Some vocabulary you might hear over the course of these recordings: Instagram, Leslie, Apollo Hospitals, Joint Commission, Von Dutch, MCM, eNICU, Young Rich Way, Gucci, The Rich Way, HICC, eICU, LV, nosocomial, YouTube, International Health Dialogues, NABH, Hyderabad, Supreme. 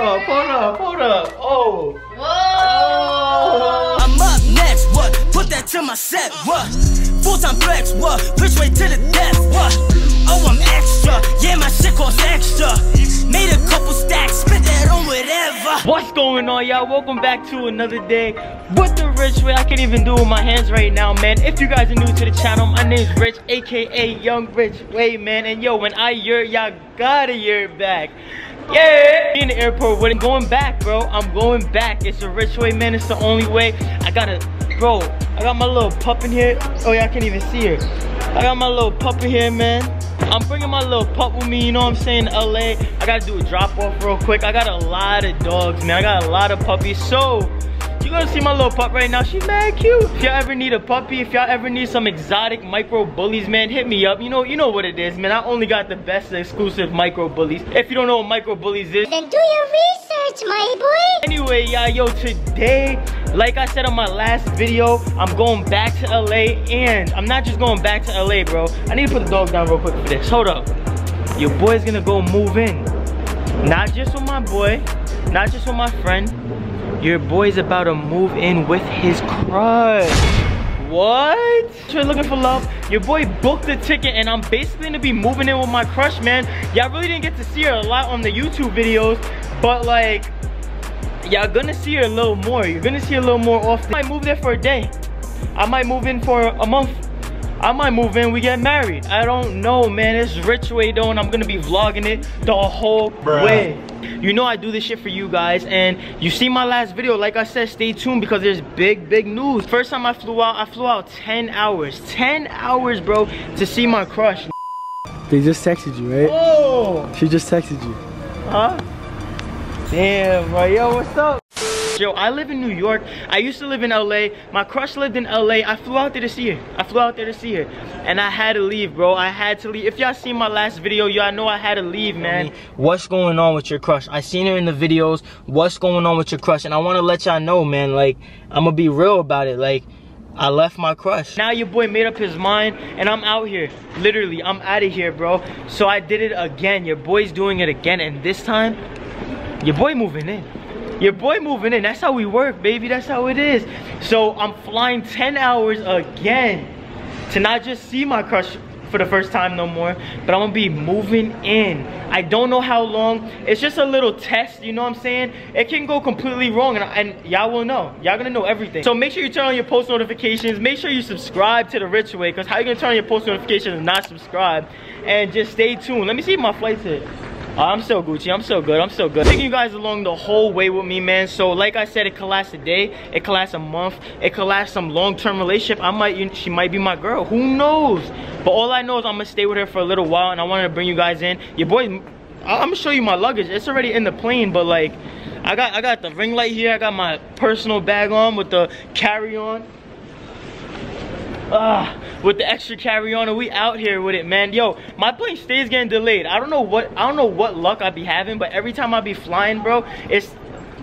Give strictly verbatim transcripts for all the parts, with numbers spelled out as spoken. up, hold up, hold up. Oh. Whoa. Oh. I'm up next, what? Put that to my set, what? Full-time flex, what? Push way to the death, what? Oh, I'm extra. Yeah, my shit costs extra. Made a couple stacks, spit that on whatever. What's going on, y'all? Welcome back to another day with the Rich Way. I can't even do it with my hands right now, man. If you guys are new to the channel, my name's Rich, aka Young Rich Way, man. And yo, when I year, y'all got a year back. Yeah, in the airport with it. Going back, bro. I'm going back. It's the Rich Way, man. It's the only way. I gotta, bro. I got my little pup in here. Oh, y'all can't even see her. I got my little pup in here, man. I'm bringing my little pup with me. You know what I'm saying? L A. I gotta do a drop off real quick. I got a lot of dogs, man. I got a lot of puppies. So you're gonna see my little pup right now. She's mad cute. If y'all ever need a puppy, if y'all ever need some exotic micro bullies, man, hit me up. You know, you know what it is, man. I only got the best exclusive micro bullies. If you don't know what micro bullies is, then do your research, my boy. Anyway, y'all, yo, today, like I said on my last video, I'm going back to L A, and I'm not just going back to L A, bro. I need to put the dog down real quick for this. Hold up. Your boy's gonna go move in. Not just with my boy, not just with my friend. Your boy's about to move in with his crush. What? You're looking for love. Your boy booked the ticket, and I'm basically gonna be moving in with my crush, man. Y'all really didn't get to see her a lot on the YouTube videos, but like, y'all gonna see her a little more. You're gonna see her a little more often. I might move there for a day. I might move in for a month. I might move in, we get married. I don't know, man. It's Rich Way though, and I'm gonna be vlogging it the whole Bruh. way. You know I do this shit for you guys, and you see my last video. Like I said, stay tuned because there's big, big news. First time I flew out, I flew out ten hours. ten hours, bro, to see my crush. They just texted you, right? Oh! She just texted you. Huh? Damn, bro. Yo, what's up? Yo, I live in New York. I used to live in L A. My crush lived in L A. I flew out there to see her. I flew out there to see her. And I had to leave, bro. I had to leave. If y'all seen my last video, y'all know I had to leave, man. What's going on with your crush? I seen her in the videos. What's going on with your crush? And I want to let y'all know, man. Like, I'm going to be real about it. Like, I left my crush. Now your boy made up his mind, and I'm out here. Literally, I'm out of here, bro. So I did it again. Your boy's doing it again. And this time, your boy moving in. Your boy moving in. That's how we work, baby. That's how it is. So I'm flying ten hours again to not just see my crush for the first time no more, but I'm gonna be moving in. I don't know how long. It's just a little test, you know what I'm saying? It can go completely wrong, and, and y'all will know. Y'all gonna know everything. So make sure you turn on your post notifications. Make sure you subscribe to The Rich Way, because how you gonna turn on your post notifications and not subscribe? And just stay tuned. Let me see if my flight's hit. Uh, I'm so Gucci, I'm so good, I'm so good. Taking you guys along the whole way with me, man. So like I said, it could last a day, it could last a month, it could last some long-term relationship. I might, you know, she might be my girl, who knows? But all I know is I'm gonna stay with her for a little while, and I wanted to bring you guys in. Your boy, I'm gonna show you my luggage. It's already in the plane, but like, I got, I got the ring light here, I got my personal bag on with the carry-on. Uh, with the extra carry-on, and we out here with it, man. Yo, my plane stays getting delayed. I don't know what I don't know what luck I be having, but every time I be flying, bro, it's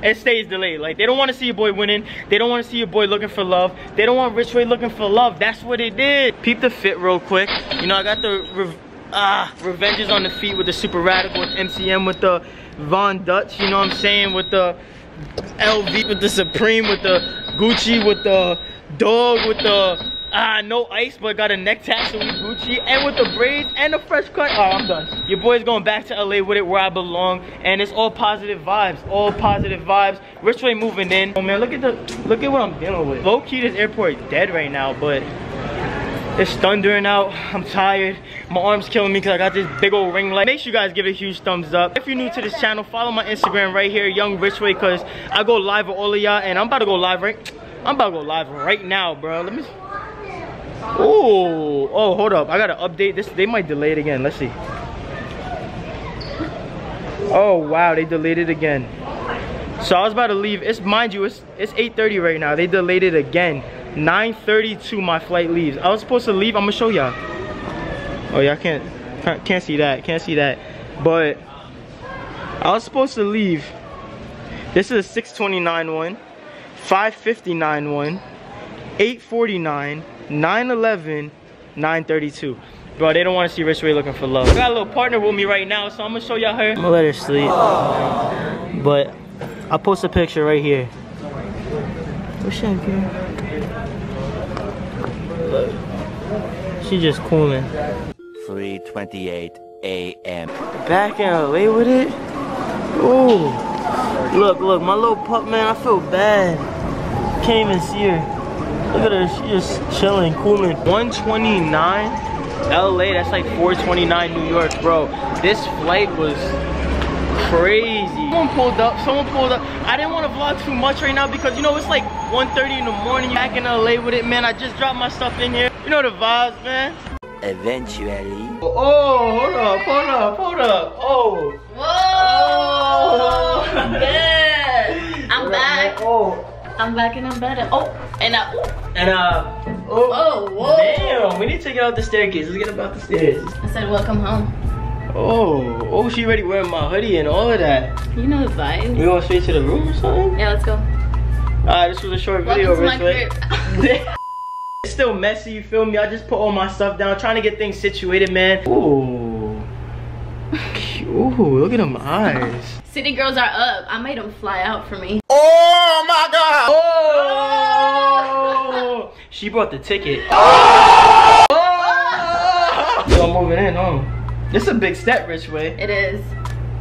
it stays delayed. Like, they don't want to see your boy winning. They don't want to see your boy looking for love. They don't want Rich Way looking for love. That's what it did. Peep the fit real quick. You know, I got the rev ah revenges on the feet with the super radical, with M C M, with the Von Dutch. You know what I'm saying? With the L V, with the Supreme, with the Gucci, with the dog, with the Ah, no ice, but got a neck tattoo with Gucci, and with the braids and a fresh cut. Oh, I'm done. Your boy's going back to L A with it, where I belong, and it's all positive vibes. All positive vibes. Rich Way moving in. Oh man, look at the look at what I'm dealing with. Low key, this airport is dead right now, but it's thundering out. I'm tired. My arm's killing me because I got this big old ring light. Make sure you guys give it a huge thumbs up. If you're new to this channel, follow my Instagram right here, Young Rich Way, because I go live with all of y'all, and I'm about to go live right. I'm about to go live right now, bro. Let me. Oh, oh, hold up. I gotta update this. They might delay it again. Let's see. Oh wow, they delayed it again. So I was about to leave. It's, mind you, it's it's eight thirty right now. They delayed it again. nine thirty-two my flight leaves. I was supposed to leave. I'm gonna show y'all. Oh, y'all can't can't see that. Can't see that. But I was supposed to leave. This is a six twenty-nine one, five fifty-nine one, eight forty-nine. nine eleven, nine thirty-two. Bro, they don't want to see Rich Way looking for love. I got a little partner with me right now, so I'm gonna show y'all her. I'm gonna let her sleep. But I'll post a picture right here. What's that girl? Look, she just cooling. three twenty-eight A M Back in L A with it. Ooh, look, look, my little pup, man. I feel bad. Can't even see her. Look at her. She just chilling, cooling. one twenty-nine. L A, that's like four twenty-nine New York, bro. This flight was crazy. Someone pulled up, someone pulled up. I didn't want to vlog too much right now because, you know, it's like one thirty in the morning. Back in L A with it, man. I just dropped my stuff in here. You know the vibes, man. Eventually. Oh, oh, hold up, hold up, hold up. Oh. Whoa. Oh. Yes. I'm back. Oh. I'm back and I'm better. Oh, and I, oh. And uh. Oh, oh, whoa. Damn, we need to get out the staircase. Let's get up out the stairs. I said, welcome home. Oh, oh, she already wearing my hoodie and all of that. You know the vibe. We going straight to the room or something? Yeah, let's go. Alright, this was a short video. Welcome to my crib. It's still messy, you feel me? I just put all my stuff down, trying to get things situated, man. Ooh. Ooh, look at them eyes. City girls are up. I made them fly out for me. Oh, my God. Oh. She brought the ticket. Oh! Oh! So I'm moving in, huh? This is a big step, Rich Way. It is.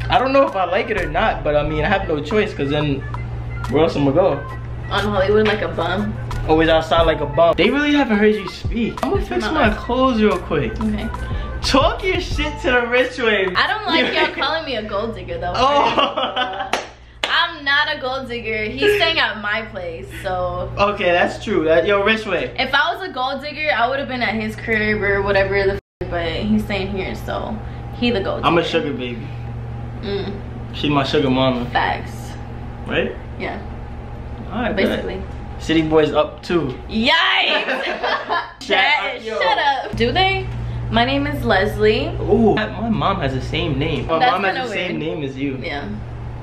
I don't know if I like it or not, but I mean, I have no choice, because then where else am I going? On Hollywood like a bum. Always outside like a bum. They really haven't heard you speak. I'm going to fix my clothes real quick. Okay. Talk your shit to the Rich Way. I don't like y'all calling me a gold digger, though. Oh. I'm not a gold digger. He's staying at my place, so. Okay, that's true. That, yo, Rich Way. If I was a gold digger, I would have been at his crib or whatever the f, but he's staying here, so he the gold digger. I'm a sugar baby. Mm. She's my sugar mama. Facts. Right? Yeah. All right, basically. Good. City boys up too. Yikes! shut, shut up. up. Do they? My name is Leslie. Ooh, my mom has the same name. My That's mom has the weird. same name as you. Yeah.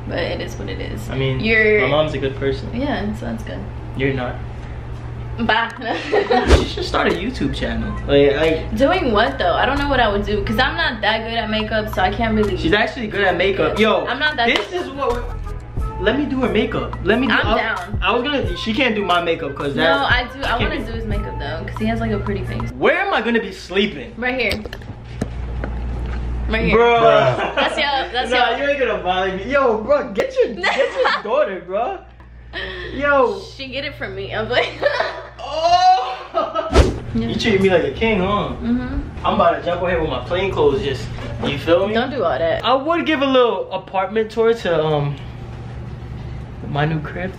But it is what it is. I mean, You're... my mom's a good person. Yeah, so that's good. You're not. Bye. You should start a YouTube channel. Like, like, doing what though? I don't know what I would do because I'm not that good at makeup, so I can't really. She's actually good at makeup. Yo, I'm not that. This good. is what. We're... Let me do her makeup. Let me. Do... I'm I... down. I was gonna. She can't do my makeup because that. No, I do. I want to do his makeup though because he has like a pretty face. Where am I gonna be sleeping? Right here. Right here. Bro, that's y'all. That's nah, y'all. You ain't gonna bother me. Yo, bro, get your get your daughter, bro. Yo, she get it from me. I'm like, oh, you treat me like a king, huh? Mm-hmm. I'm about to jump over here with my plain clothes. Just, you feel me? Don't do all that. I would give a little apartment tour to um my new crib.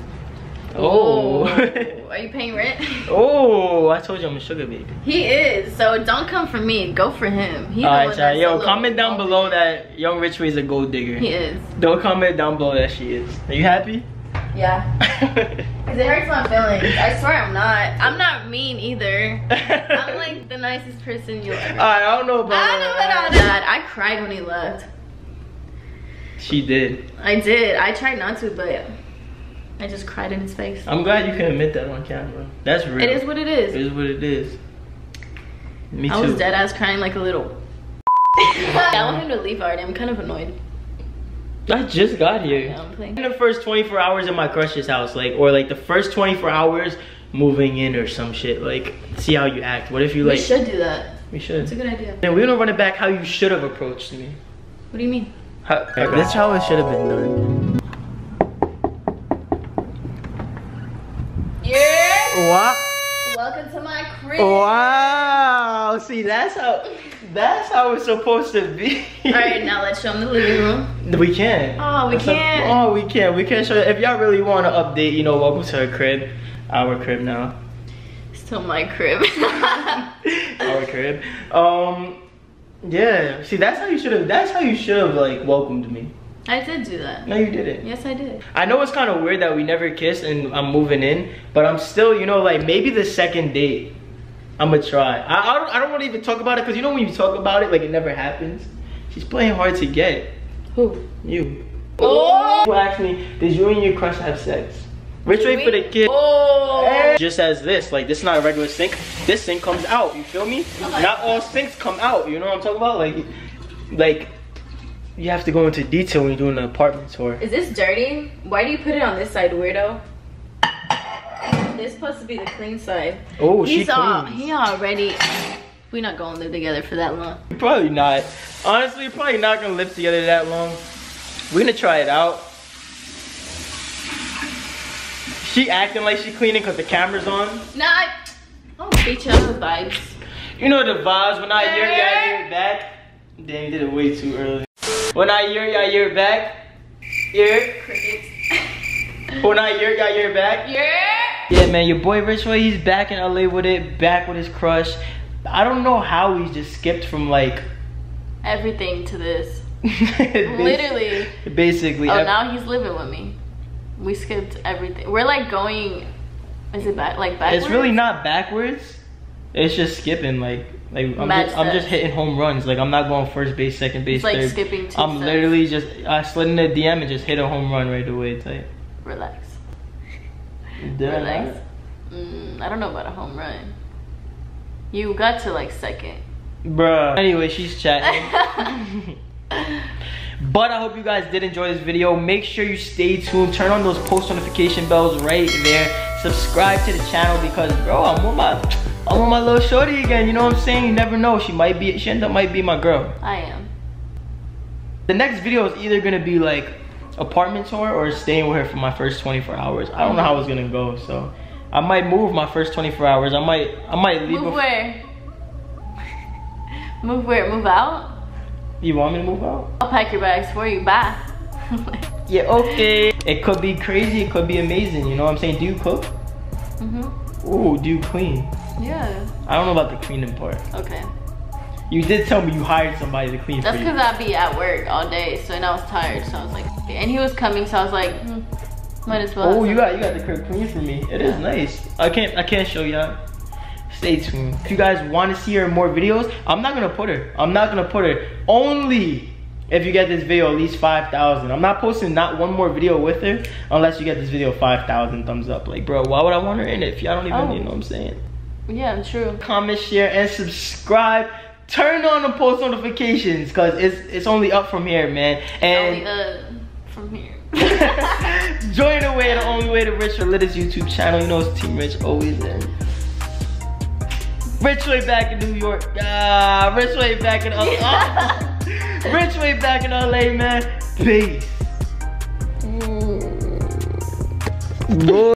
Oh, are you paying rent? Oh, I told you I'm a sugar baby. He is, so don't come for me. Go for him. He Alright, y'all. Yo, comment down below that Young Rich Way is a gold digger. He is. Don't comment down below that she is. Are you happy? Yeah. Because it hurts my feelings. I swear I'm not. I'm not mean either. I'm like the nicest person you'll ever. Alright, I don't know about that. I don't know about that. I cried when he left. She did. I did. I tried not to, but. I just cried in his face. I'm glad you can admit that on camera. That's real. It is what it is. It is what it is. Me too. I was dead ass crying like a little. I want him to leave already. I'm kind of annoyed. I just got here. I know, I'm playing. In the first twenty-four hours in my crush's house, like, or like the first twenty-four hours moving in or some shit. Like, see how you act. What if you like? We should do that. We should. It's a good idea. And we're gonna run it back how you should have approached me. What do you mean? How, that's how it should have been done. Yeah. Wow. Welcome to my crib. Wow. See, that's how that's how it's supposed to be. All right, now let's show them the living room. We can. Oh, we can. Oh, we can. We can show. If y'all really want to update, you know, welcome to her crib. Our crib now. Still my crib. Our crib. Um. Yeah. See, that's how you should have. That's how you should have like welcomed me. I did do that. No, you didn't. Yes, I did. I know it's kind of weird that we never kissed and I'm moving in, but I'm still, you know, like maybe the second date, I'm gonna try. I, I don't, I don't want to even talk about it because you know when you talk about it, like it never happens. She's playing hard to get. Who? You. Oh! Who asked me, did you and your crush have sex? Rich Way for the kid. Oh! Hey. Just as this, like this is not a regular sink. This sink comes out, you feel me? Not all sinks come out, you know what I'm talking about? Like, like. you have to go into detail when you're doing an apartment tour. Is this dirty? Why do you put it on this side, weirdo? It's supposed to be the clean side. Oh, she's all he already. We're not gonna live together for that long. Probably not. Honestly, probably not gonna live together that long. We're gonna try it out. She acting like she cleaning because the camera's on. Nah, I, I'm gonna beat you up with vibes. You know the vibes. When I hear yeah. you, I back. Damn, you did it way too early. When I hear you, I hear back. Ear. Crickets. When I hear you, I hear back. Yeah. Yeah, man, your boy Rich Way, he's back in L A with it, back with his crush. I don't know how he just skipped from like everything to this. Literally. Basically. Oh, now he's living with me. We skipped everything. We're like going. Is it back? Like backwards? It's really not backwards. It's just skipping. Like, like I'm just, I'm just hitting home runs. Like I'm not going first base, second base, it's like third. Skipping two I'm steps. Literally just I slid in the D M and just hit a home run right away. Type. Relax. Relax. Mm, I don't know about a home run. You got to like second. Bruh. Anyway, she's chatting. But I hope you guys did enjoy this video. Make sure you stay tuned. Turn on those post notification bells right there. Subscribe to the channel because, bro, I'm on my, I'm on my little shorty again. You know what I'm saying? You never know. She might be, she end up might be my girl. I am. The next video is either gonna be like apartment tour or staying with her for my first twenty-four hours. I don't know how it's gonna go, so I might move my first twenty-four hours. I might, I might leave. Move where? Move where? Move out? You want me to move out? I'll pack your bags for you. Bye. Yeah, okay. It could be crazy. It could be amazing. You know what I'm saying? Do you cook? Mm-hmm. Ooh, do you clean? Yeah. I don't know about the cleaning part. Okay. You did tell me you hired somebody to clean That's for you. That's because I'd be at work all day, so and I was tired, so I was like, and he was coming, so I was like, hmm, might as well. Oh, you got you got the crib clean for me. It yeah. is nice. I can't I can't show y'all. Stay tuned. If you guys want to see her in more videos, I'm not gonna put her. I'm not gonna put her. Only if you get this video at least five thousand. I'm not posting not one more video with her unless you get this video five thousand thumbs up. Like, bro, why would I want her in it if y'all don't even oh. you know what I'm saying? Yeah, true. Comment, share, and subscribe. Turn on the post notifications because it's it's only up from here, man. And only up from here. Join the way, the only way to Rich Way Litter's YouTube channel. You know it's Team Rich always in. Rich Way back in New York. Ah, Rich Way back in L A. Rich Way back in L A, man. Peace. Mm.